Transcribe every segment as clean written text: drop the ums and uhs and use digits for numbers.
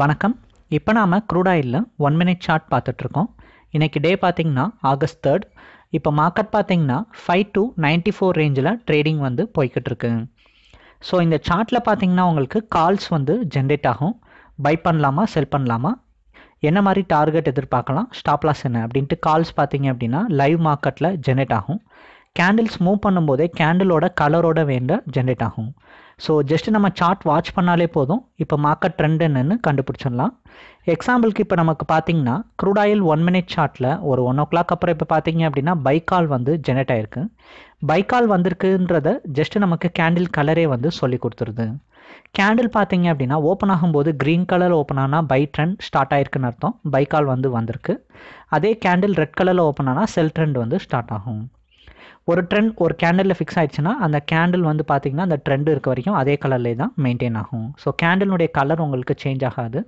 வணக்கம். இப்போ நாம் க்ரூட் ஆயிலில் 1 minute சார்ட் பார்த்துட்ருக்கோம். இன்றைக்கி டே பார்த்திங்கன்னா ஆகஸ்ட் 3rd. இப்போ மார்க்கெட் பார்த்திங்கன்னா 5 to 94 ரேஞ்சில் ட்ரேடிங் வந்து போய்கிட்ருக்கு. ஸோ இந்த சார்ட்டில் பார்த்திங்கன்னா உங்களுக்கு கால்ஸ் வந்து ஜென்ரேட் ஆகும். பை பண்ணலாமா, செல் பண்ணலாமா, என்ன மாதிரி டார்கெட் எதிர்பார்க்கலாம், ஸ்டாப்லாஸ் என்ன அப்படின்ட்டு கால்ஸ் பார்த்திங்க அப்படின்னா லைவ் மார்க்கெட்டில் ஜென்ரேட் ஆகும். கேண்டில்ஸ் மூவ் பண்ணும்போதே கேண்டிலோட கலரோட வேண்ட ஜென்ரேட் ஆகும். ஸோ ஜஸ்ட் நம்ம சார்ட் வாட்ச் பண்ணாலே போதும், இப்போ மார்க்கெட் ட்ரெண்ட் என்னன்னு கண்டுபிடிச்சிடலாம். எக்ஸாம்பிளுக்கு இப்போ நமக்கு பார்த்திங்கன்னா க்ரூட் ஆயில் 1 minute சார்ட்டில் ஒரு 1 o'clock அப்புறம் இப்போ பார்த்திங்க அப்படின்னா பைக்கால் வந்து ஜென்ரேட் ஆகிருக்கு. பைக்கால் வந்திருக்குன்றத ஜஸ்ட் நமக்கு கேண்டில் கலரே வந்து சொல்லி கொடுத்துருது. கேண்டில் பார்த்திங்க அப்படின்னா ஓப்பன் ஆகும்போது க்ரீன் கலர் ஓப்பன் ஆனால் பை ட்ரெண்ட் ஸ்டார்ட் ஆகிருக்குன்னு அர்த்தம், பைக்கால் வந்து வந்திருக்கு. அதே கேண்டில் ரெட் கலரில் ஓப்பன் ஆனால் செல் ட்ரெண்ட் வந்து ஸ்டார்ட் ஆகும். ஒரு ட்ரெண்ட் ஒரு கேண்டிலில் ஃபிக்ஸ் ஆகிடுச்சுன்னா அந்த கேண்டில் வந்து பார்த்திங்கன்னா அந்த ட்ரெண்டு இருக்க வரைக்கும் அதே கலர்லேயே தான் மெயின்டைன் ஆகும். ஸோ கேண்டிலுடைய கலர் உங்களுக்கு சேஞ்ச் ஆகாது.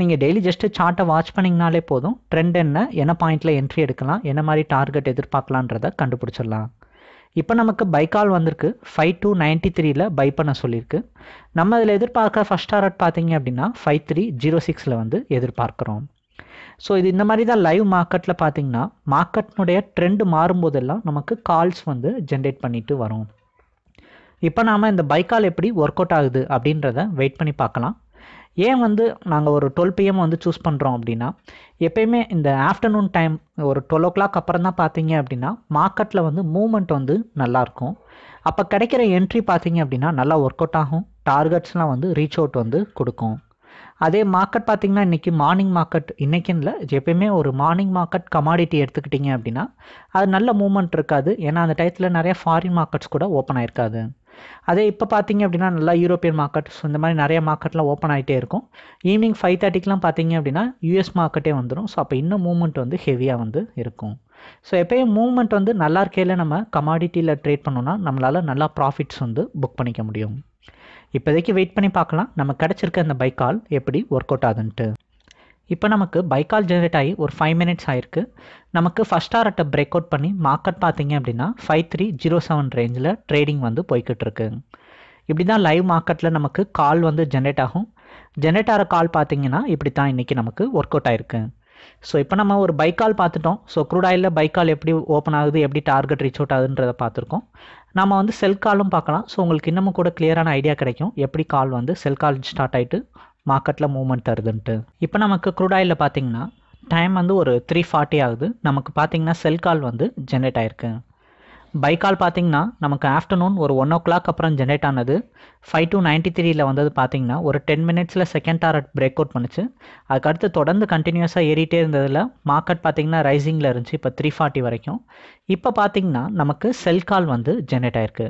நீங்கள் டெய்லி ஜஸ்ட்டு சார்ட்டை வாட்ச் பண்ணிங்கனாலே போதும், ட்ரெண்ட் என்ன பாயிண்டில் என்ட்ரி எடுக்கலாம், என்ன மாதிரி டார்கெட் எதிர்பார்க்கலான்றதை கண்டுபிடிச்சிடலாம். இப்போ நமக்கு பைக்கால் வந்திருக்கு, 5 to 93 பை பண்ண சொல்லியிருக்கு. நம்ம அதில் எதிர்பார்க்குற ஃபஸ்ட் டார்கெட் பார்த்திங்க அப்படின்னா 5306 வந்து எதிர்பார்க்குறோம். ஸோ இது இந்த மாதிரி தான் லைவ் மார்க்கெட்டில் பார்த்திங்கன்னா மார்க்கெட்னுடைய ட்ரெண்டு மாறும்போதெல்லாம் நமக்கு கால்ஸ் வந்து ஜென்ரேட் பண்ணிட்டு வரும். இப்போ நாம் இந்த பைக்கால் எப்படி ஒர்க் அவுட் ஆகுது அப்படின்றத வெயிட் பண்ணி பார்க்கலாம். ஏன் வந்து நாங்கள் ஒரு 12 PM வந்து சூஸ் பண்ணுறோம் அப்படின்னா, எப்பயுமே இந்த ஆஃப்டர்நூன் டைம் ஒரு 12 o'clock அப்புறம் தான் பார்த்திங்க அப்படின்னா மார்க்கெட்டில் வந்து மூவ்மெண்ட் வந்து நல்லாயிருக்கும். அப்போ கிடைக்கிற என்ட்ரி பார்த்திங்க அப்படின்னா நல்லா ஒர்க் அவுட் ஆகும், டார்கெட்ஸ்லாம் வந்து ரீச் அவுட் வந்து கொடுக்கும். அதே மார்க்கெட் பார்த்திங்கன்னா இன்றைக்கி மார்னிங் மார்க்கெட், இன்றைக்கின்னு இல்லை எப்பயுமே ஒரு மார்னிங் மார்க்கெட் கமாடிட்டி எடுத்துக்கிட்டிங்க அப்படின்னா அது நல்ல மூவ்மெண்ட் இருக்காது. ஏன்னா அந்த டயத்தில் நிறையா ஃபாரின் மார்க்கெட்ஸ் கூட ஓப்பன் ஆகிருக்காது. அதே இப்போ பார்த்திங்க அப்படின்னா நல்லா யூரோப்பியன் மார்க்கெட்ஸ் இந்த மாதிரி நிறையா மார்க்கெட்லாம் ஓப்பன் ஆகிட்டே இருக்கும். ஈவினிங் 5:30க்குலாம் பார்த்திங்க அப்படின்னா US மார்க்கெட்டே வந்துடும். ஸோ அப்போ இன்னும் மூவ்மெண்ட் வந்து ஹெவியாக வந்து இருக்கும். ஸோ எப்போயும் மூவ்மெண்ட் வந்து நல்லா இருக்கையில் நம்ம கமாடிட்டியில் ட்ரேட் பண்ணோன்னா நம்மளால் நல்லா ப்ராஃபிட்ஸ் வந்து புக் பண்ணிக்க முடியும். இப்போதைக்கு வெயிட் பண்ணி பார்க்கலாம் நம்ம கிடச்சிருக்க அந்த பைக்கால் எப்படி ஒர்க் அவுட் ஆகுதுன்ட்டு. இப்போ நமக்கு பைக்கால் ஜென்ரேட் ஆகி ஒரு 5 minutes ஆகிருக்கு. நமக்கு ஃபஸ்ட் டார்கெட்டை பிரேக் அவுட் பண்ணி மார்க்கெட் பார்த்திங்க அப்படின்னா 5307 ரேஞ்சில் ட்ரேடிங் வந்து போய்கிட்ருக்கு. இப்படி தான் லைவ் மார்க்கெட்டில் நமக்கு கால் வந்து ஜென்ரேட் ஆகும். ஜென்ரேட் ஆகிற கால் பார்த்திங்கன்னா இப்படி தான் இன்றைக்கி நமக்கு ஒர்க் அவுட் ஆகிருக்கு. ஸோ இப்போ நம்ம ஒரு பைக்கால் பார்த்துட்டோம். ஸோ க்ரூட் ஆயிலில் பைக்கால் எப்படி ஓப்பன் ஆகுது, எப்படி டார்கெட் ரீச் அவுட் ஆகுதுன்றதை பார்த்துருக்கோம். நம்ம வந்து செல் காலும் பார்க்கலாம். ஸோ உங்களுக்கு இன்னமும் கூட கிளியரான ஐடியா கிடைக்கும் எப்படி கால் வந்து செல் கால் ஸ்டார்ட் ஆகிட்டு மார்க்கெட்டில் மூவ்மெண்ட் தருதுன்ட்டு. இப்போ நமக்கு க்ரூட் ஆயிலில் பார்த்திங்கன்னா டைம் வந்து ஒரு 3:40 ஆகுது. நமக்கு பார்த்திங்கன்னா செல் கால் வந்து ஜென்ரேட் ஆகிருக்கு. பைக்கால் பார்த்திங்கன்னா நமக்கு ஆஃப்டர்நூன் ஒரு 1 o'clock அப்புறம் ஜென்ரேட் ஆனது. 5 to 93 வந்தது பார்த்திங்கன்னா ஒரு 10 minutesல செகண்ட் டார்கெட் பிரேக் அவுட் பண்ணிச்சு. அதுக்கடுத்து தொடர்ந்து கண்டினியூஸாக ஏறிட்டே இருந்ததில் மார்க்கெட் பார்த்திங்கன்னா ரைசிங்கில் இருந்துச்சு இப்போ 3:40 வரைக்கும். இப்போ பார்த்திங்கன்னா நமக்கு செல் கால் வந்து ஜென்ரேட் ஆகிருக்கு.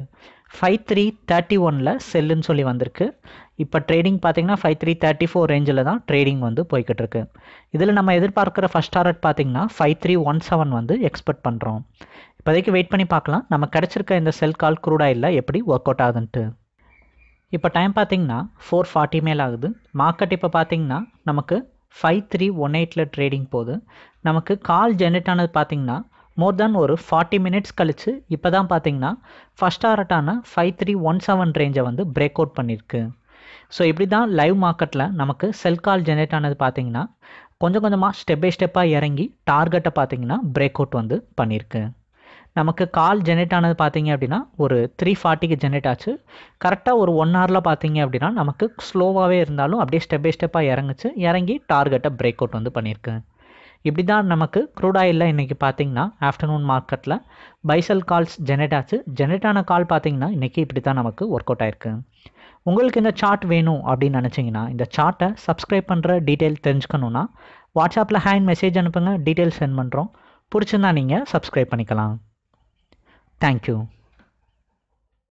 5331 செல்லுன்னு சொல்லி வந்திருக்கு. இப்போ ட்ரேடிங் பார்த்திங்கன்னா 5334 ரேஞ்சில் தான் ட்ரேடிங் வந்து போய்கிட்ருக்கு. இதில் நம்ம எதிர்பார்க்குற ஃபஸ்ட் டார்கெட் பார்த்திங்கன்னா 5317 வந்து எக்ஸ்பெக்ட் பண்ணுறோம். இப்போதைக்கு வெயிட் பண்ணி பார்க்கலாம் நம்ம கிடச்சிருக்க இந்த செல் கால் க்ரூட் ஆயிலில் எப்படி ஒர்க் அவுட் ஆகுதுன்ட்டு. இப்போ டைம் பார்த்திங்கன்னா 4:40 மேல் ஆகுது. மார்க்கெட் இப்போ பார்த்திங்கன்னா நமக்கு 5318 ட்ரேடிங் போகுது. நமக்கு கால் ஜென்ரேட் ஆனது பார்த்திங்கன்னா மோர் தேன் ஒரு 40 minutes கழித்து இப்போ தான் பார்த்திங்கன்னா ஃபஸ்ட் டார்கெட்டான 5317 ரேஞ்சை வந்து பிரேக் அவுட் பண்ணியிருக்கு. ஸோ இப்படி தான் லைவ் மார்க்கெட்டில் நமக்கு செல் கால் ஜென்ரேட் ஆனது பார்த்திங்கன்னா கொஞ்சம் கொஞ்சமாக ஸ்டெப் பை ஸ்டெப்பாக இறங்கி டார்கெட்டை பார்த்திங்கன்னா பிரேக் அவுட் வந்து பண்ணியிருக்கு. நமக்கு கால் ஜென்ரேட் ஆனது பார்த்திங்க அப்படின்னா ஒரு 3:40 ஜென்ரேட் ஆச்சு. கரெக்டாக ஒரு 1 hourல பார்த்திங்க அப்படின்னா நமக்கு ஸ்லோவாகவே இருந்தாலும் அப்படியே ஸ்டெப் பை ஸ்டெப்பாக இறங்குச்சு, இறங்கி டார்கெட்டை பிரேக் அவுட் வந்து பண்ணியிருக்கு. இப்படி தான் நமக்கு க்ரூட் ஆயிலில் இன்றைக்கி பார்த்திங்கன்னா ஆஃப்டர்நூன் மார்க்கெட்டில் பைசல் கால்ஸ் ஜென்ரேட் ஆச்சு. ஜென்ரேட் ஆன கால் பார்த்திங்கன்னா இன்றைக்கி இப்படி தான் நமக்கு ஒர்க் அவுட் ஆகிருக்கு. உங்களுக்கு இந்த சார்ட் வேணும் அப்படின்னு நினச்சிங்கன்னா இந்த சார்ட்டை சப்ஸ்கிரைப் பண்ணுற டீட்டெயில் தெரிஞ்சுக்கணுன்னா வாட்ஸ்அப்பில் ஹேண்ட் மெசேஜ் அனுப்புங்க, டீட்டெயில் சென்ட் பண்ணுறோம். பிடிச்சிருந்தா நீங்கள் சப்ஸ்கிரைப் பண்ணிக்கலாம். Thank you.